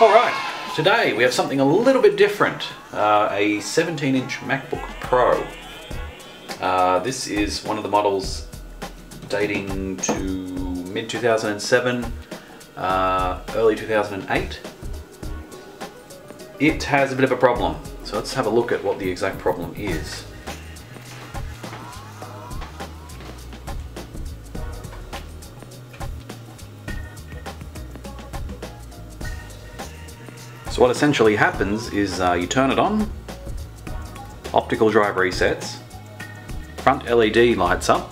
Alright, today we have something a little bit different, a 17-inch MacBook Pro. This is one of the models dating to mid-2007, early 2008. It has a bit of a problem, so let's have a look at what the exact problem is. So what essentially happens is you turn it on, optical drive resets, front LED lights up,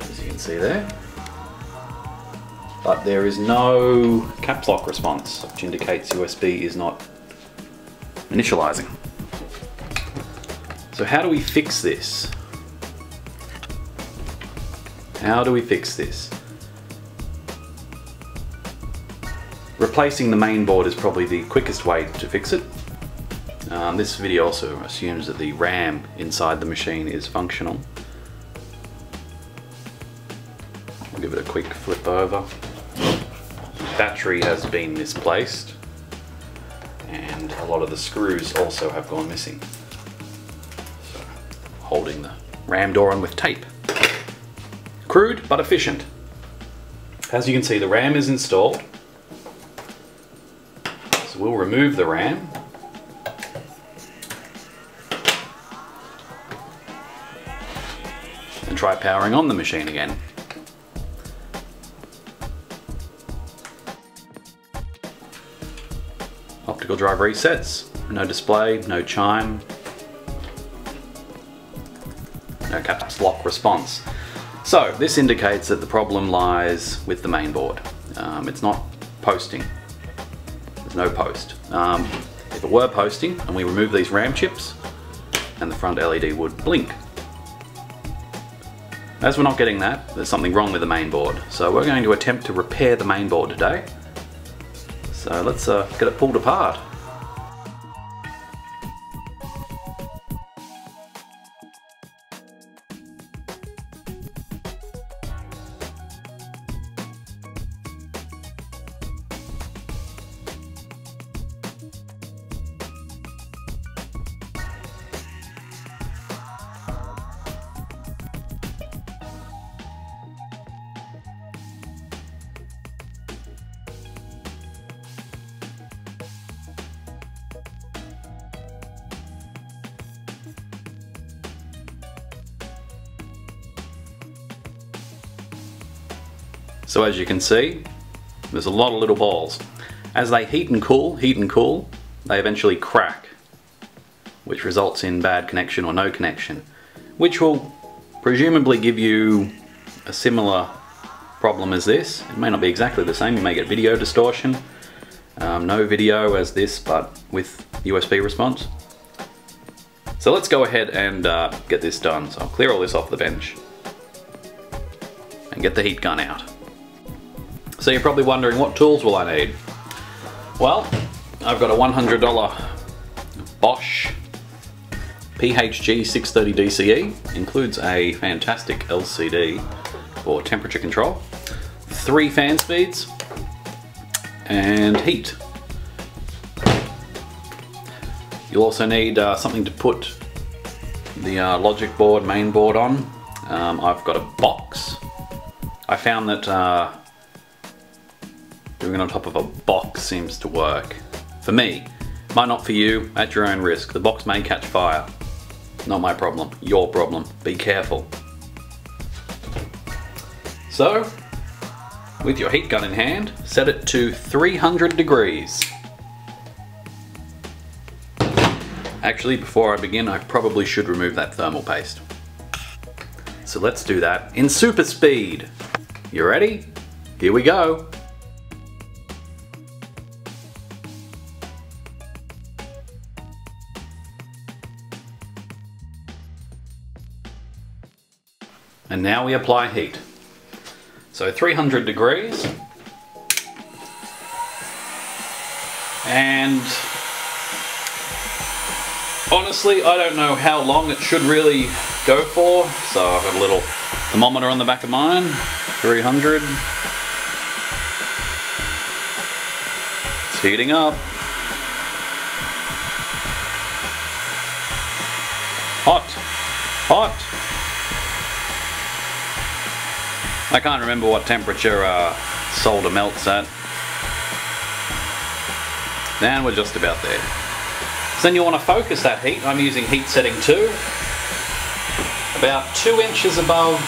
as you can see there, but there is no caps lock response, which indicates USB is not initializing. So how do we fix this? Replacing the main board is probably the quickest way to fix it. This video also assumes that the RAM inside the machine is functional. I'll give it a quick flip over. Battery has been misplaced, and a lot of the screws also have gone missing. So, holding the RAM door on with tape. Crude but efficient. As you can see, the RAM is installed. We'll remove the RAM. And try powering on the machine again. Optical drive resets. No display, no chime. No caps lock response. So this indicates that the problem lies with the main board. It's not posting. No post. If it were posting and we remove these RAM chips, and the front LED would blink. As we're not getting that, there's something wrong with the main board. So we're going to attempt to repair the main board today. So let's get it pulled apart. So as you can see, there's a lot of little balls. As they heat and cool, they eventually crack, which results in bad connection or no connection, which will presumably give you a similar problem as this. It may not be exactly the same, you may get video distortion, no video as this, but with USB response. So let's go ahead and get this done. So I'll clear all this off the bench and get the heat gun out. So you're probably wondering, what tools will I need? Well, I've got a $100 Bosch PHG 630 DCE. Includes a fantastic LCD for temperature control, 3 fan speeds, and heat. You'll also need something to put the logic board, main board on. I've got a box. I found that doing it on top of a box seems to work. For me, might not for you, at your own risk. The box may catch fire. Not my problem, your problem. Be careful. So, with your heat gun in hand, set it to 300 degrees. Actually, before I begin, I probably should remove that thermal paste. So let's do that in super speed. You ready? Here we go. And now we apply heat. So 300 degrees. And honestly, I don't know how long it should really go for. So I've got a little thermometer on the back of mine. 300, It's heating up. Hot. Hot. I can't remember what temperature solder melts at. And we're just about there. So then you want to focus that heat. I'm using heat setting 2. About 2 inches above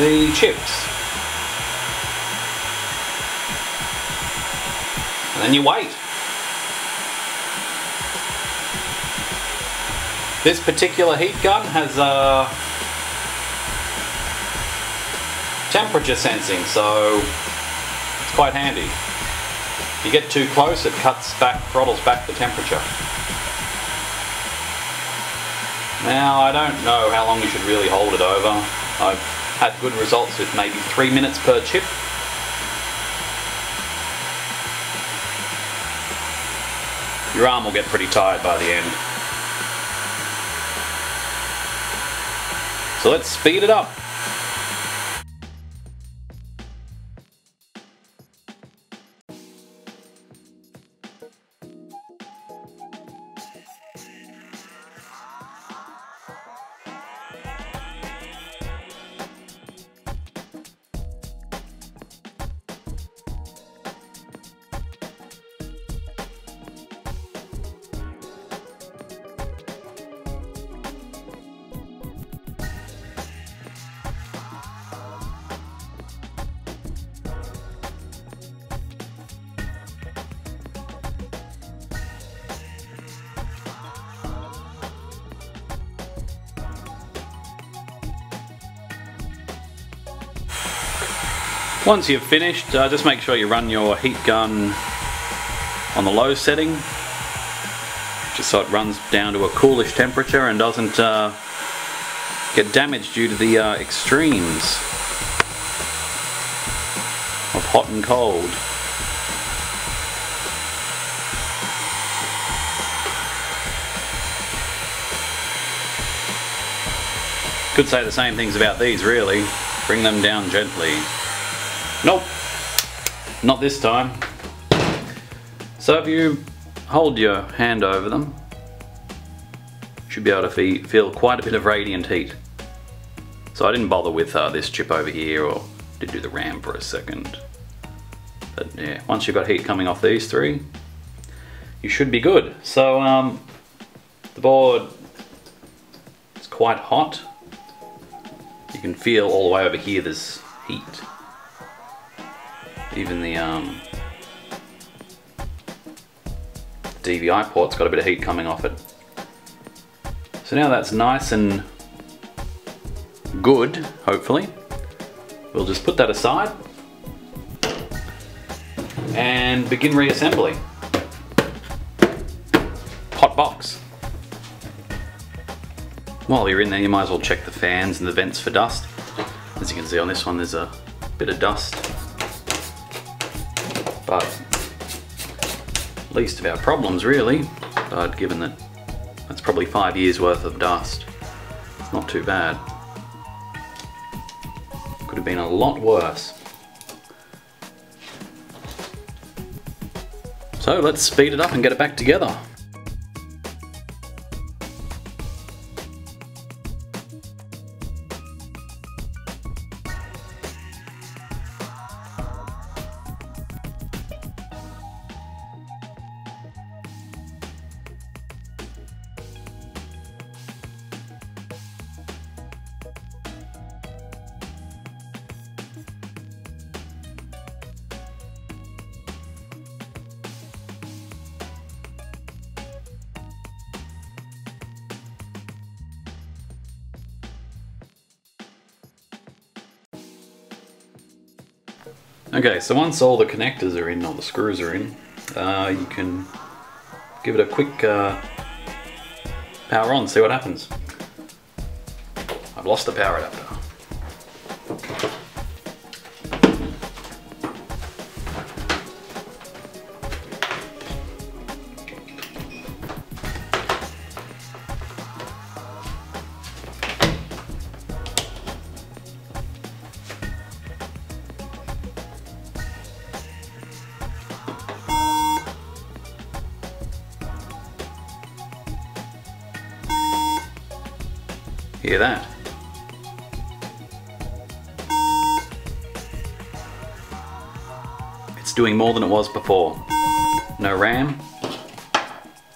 the chips. And then you wait. This particular heat gun has temperature sensing, so it's quite handy. If you get too close, it cuts back, throttles back the temperature. Now, I don't know how long you should really hold it over. I've had good results with maybe 3 minutes per chip. Your arm will get pretty tired by the end. So let's speed it up. Once you've finished, just make sure you run your heat gun on the low setting, just so it runs down to a coolish temperature and doesn't get damaged due to the extremes of hot and cold. Could say the same things about these, really. Bring them down gently. Nope, not this time. So if you hold your hand over them, you should be able to feel quite a bit of radiant heat. So I didn't bother with this chip over here, or did do the RAM for a second. But yeah, once you've got heat coming off these three, you should be good. So the board is quite hot. You can feel all the way over here there's heat. Even the DVI port's got a bit of heat coming off it. So now that's nice and good, hopefully. We'll just put that aside and begin reassembly. Hot box. While you're in there, you might as well check the fans and the vents for dust. As you can see on this one, there's a bit of dust. But least of our problems, really. But given that that's probably 5 years worth of dust, it's not too bad. Could have been a lot worse. So let's speed it up and get it back together. Okay, so once all the connectors are in, all the screws are in, you can give it a quick power on, see what happens. I've lost the power adapter. do that. It's doing more than it was before. No RAM.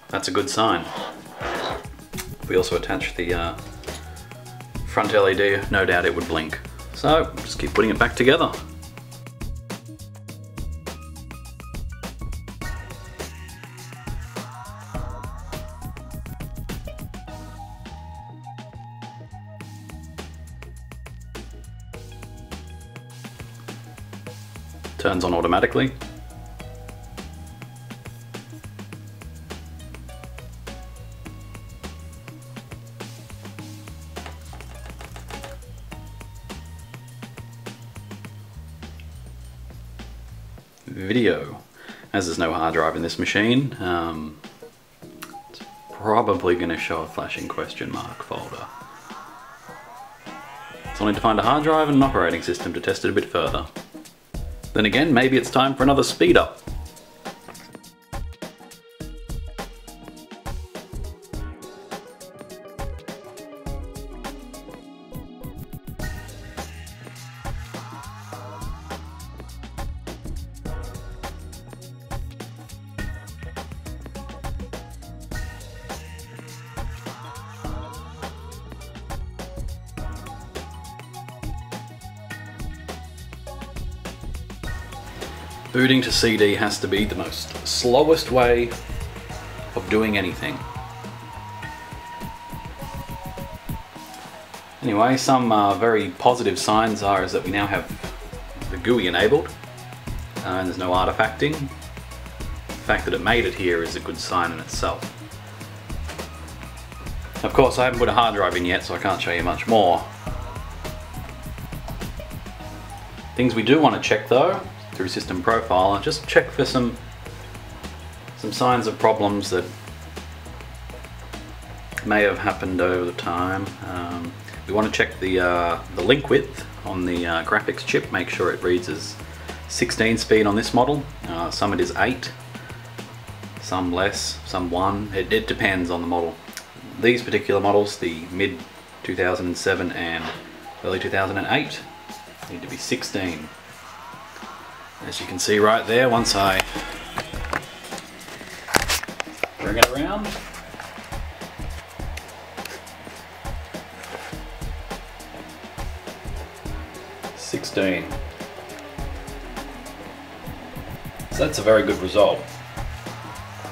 That's a good sign. We also attach the front LED. No doubt it would blink. So just keep putting it back together. Turns on automatically. Video. As there's no hard drive in this machine, it's probably going to show a flashing question mark folder. So I'll need to find a hard drive and an operating system to test it a bit further. Then again, maybe it's time for another speed up. Booting to CD has to be the most slowest way of doing anything. Anyway, some very positive signs is that we now have the GUI enabled and there's no artifacting. The fact that it made it here is a good sign in itself. Of course, I haven't put a hard drive in yet, so I can't show you much more. Things we do want to check though, through System Profiler, just check for some signs of problems that may have happened over the time. We want to check the link width on the graphics chip, make sure it reads as 16 speed on this model, some it is 8, some less, some 1, it depends on the model. These particular models, the mid 2007 and early 2008, need to be 16. As you can see right there, once I bring it around, it's 16. So that's a very good result.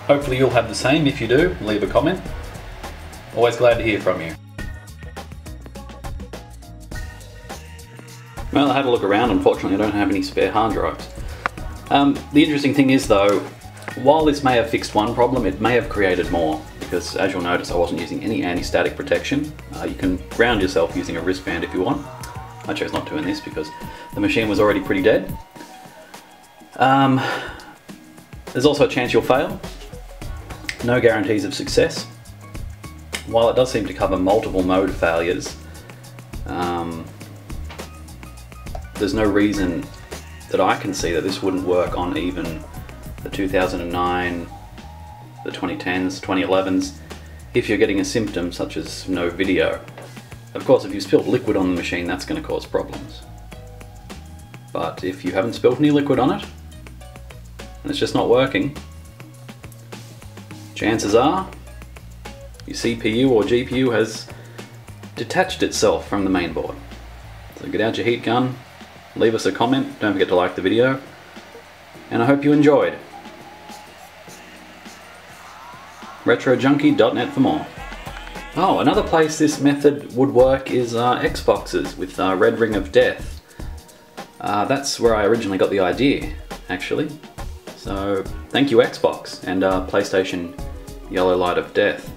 Hopefully you'll have the same. If you do, leave a comment. Always glad to hear from you. Well, I had a look around. Unfortunately, I don't have any spare hard drives. The interesting thing is though, while this may have fixed one problem, it may have created more, because as you'll notice I wasn't using any anti-static protection. You can ground yourself using a wristband if you want. I chose not to in this because the machine was already pretty dead. There's also a chance you'll fail. No guarantees of success. While it does seem to cover multiple mode failures, there's no reason that I can see that this wouldn't work on even the 2009, the 2010s, 2011s, if you're getting a symptom such as no video. Of course, if you spilled liquid on the machine, that's going to cause problems. But if you haven't spilled any liquid on it, and it's just not working, chances are your CPU or GPU has detached itself from the mainboard. So get out your heat gun. Leave us a comment, don't forget to like the video, and I hope you enjoyed. RetroJunkie.net for more. Oh, another place this method would work is Xboxes with Red Ring of Death. That's where I originally got the idea, actually. So, thank you Xbox and PlayStation Yellow Light of Death.